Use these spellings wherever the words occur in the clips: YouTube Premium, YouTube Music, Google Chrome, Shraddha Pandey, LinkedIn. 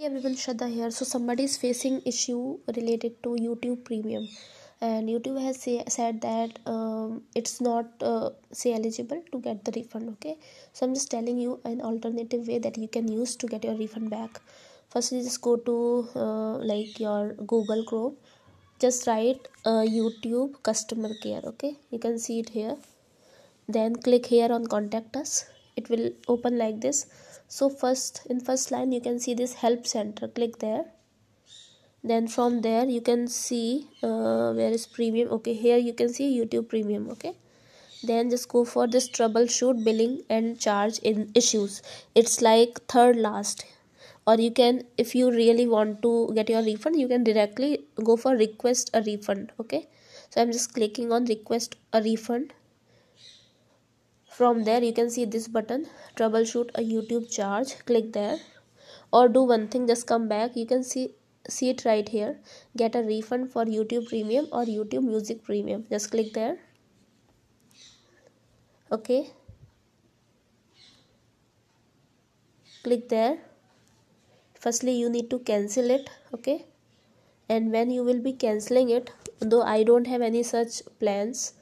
Hey everyone, Shraddha here. So somebody is facing issue related to YouTube Premium, and YouTube has said that it's not eligible to get the refund. Okay, so I'm just telling you an alternative way that you can use to get your refund back. Firstly, just go to your Google Chrome. Just write YouTube customer care. Okay, you can see it here. Then click here on contact us. It will open like this. So first line you can see this help center, click there. Then from there you can see where is premium. Okay, here you can see YouTube Premium. Okay, then just go for this troubleshoot billing and charge in issues. It's like third last, or you can, if you really want to get your refund, you can directly go for request a refund. Okay, so I'm just clicking on request a refund. From there you can see this button, troubleshoot a YouTube charge, click there. Or do one thing, just come back, you can see it right here, get a refund for YouTube Premium or YouTube Music Premium, just click there. Okay, click there. Firstly you need to cancel it. Okay, and when you will be cancelling it, though I don't have any such plans,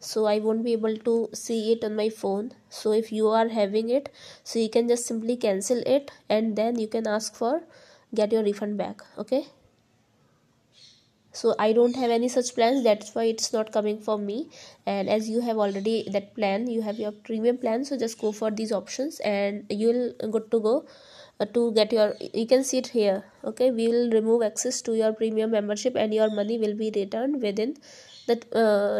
so I won't be able to see it on my phone. So if you are having it, so you can just simply cancel it, and then you can ask for get your refund back. Okay, so I don't have any such plans, that's why it's not coming for me. And as you have already that plan, you have your premium plan, so just go for these options and you'll good to go to get your, you can see it here. Okay, we will remove access to your premium membership and your money will be returned within that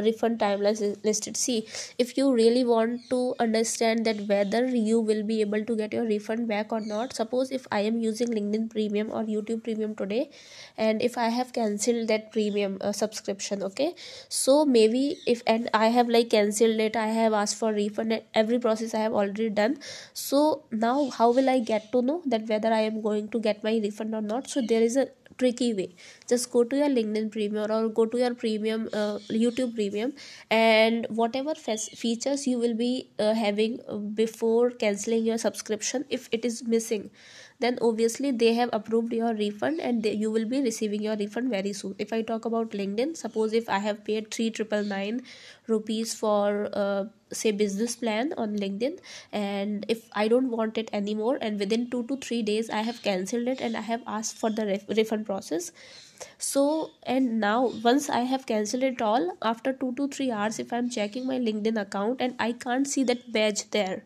refund timeline listed. See, if you really want to understand that whether you will be able to get your refund back or not, suppose if I am using LinkedIn Premium or YouTube Premium today, and if I have cancelled that premium subscription, okay, so maybe if, and I have like cancelled it, I have asked for refund, and every process I have already done. So now how will I get to know that whether I am going to get my refund or not? So there is a tricky way. Just go to your LinkedIn Premium or go to your premium YouTube Premium, and whatever features you will be having before cancelling your subscription, if it is missing, then obviously they have approved your refund, and you will be receiving your refund very soon. If I talk about LinkedIn, suppose if I have paid 3,999 rupees for say business plan on LinkedIn, and if I don't want it anymore, and within 2 to 3 days I have cancelled it and I have asked for the refund process. So, and now once I have cancelled it all, after 2 to 3 hours, if I'm checking my LinkedIn account and I can't see that badge there,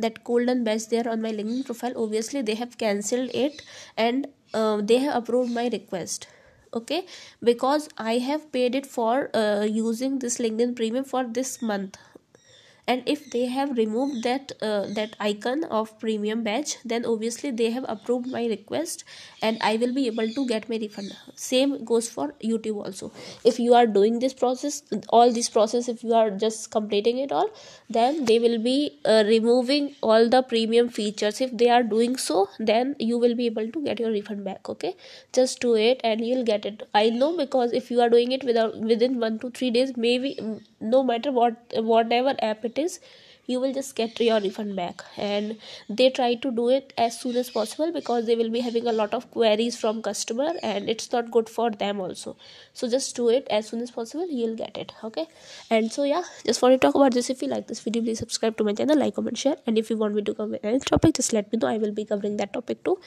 that golden badge there on my LinkedIn profile, obviously they have cancelled it, and they have approved my request. Okay, because I have paid it for using this LinkedIn Premium for this month, and if they have removed that that icon of premium badge, then obviously they have approved my request and I will be able to get my refund. Same goes for YouTube also. If you are doing this process, all this process, if you are just completing it all, then they will be removing all the premium features. If they are doing so, then you will be able to get your refund back. Okay, just do it and you'll get it. I know, because if you are doing it within 1 to 3 days, maybe no matter whatever app it is, you will just get your refund back. And they try to do it as soon as possible because they will be having a lot of queries from customer, and it's not good for them also. So just do it as soon as possible, you'll get it. Okay, and so yeah, just want to talk about this. If you like this video, please subscribe to my channel, like, comment, share, and if you want me to cover any topic, just let me know. I will be covering that topic too.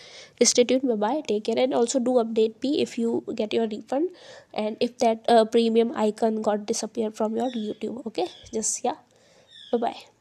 Stay tuned, bye bye, take care. And also do update me if you get your refund and if that premium icon got disappeared from your YouTube. Okay, just yeah, bye bye.